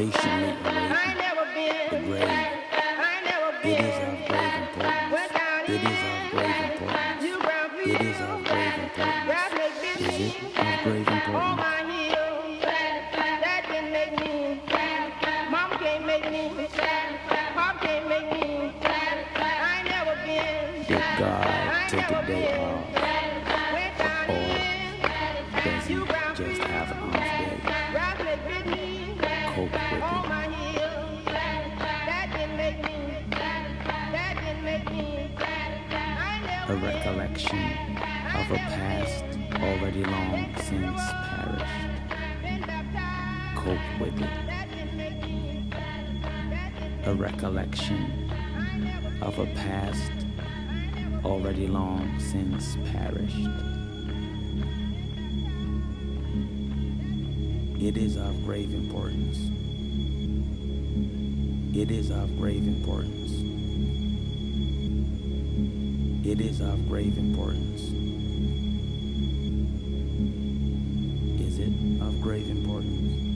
Education meant erasing the grave. It is our grave importance. It is our grave importance. It is our grave importance. Is it our grave importance? That can make me. Mom can't make me. Pop can't make me. I never been. Did God take a day off? Or does He just have an off day? Cope with it. A recollection of a past already long since perished. Cope with it. A recollection of a past already long since perished. It is of grave importance. It is of grave importance. It is of grave importance. Is it of grave importance?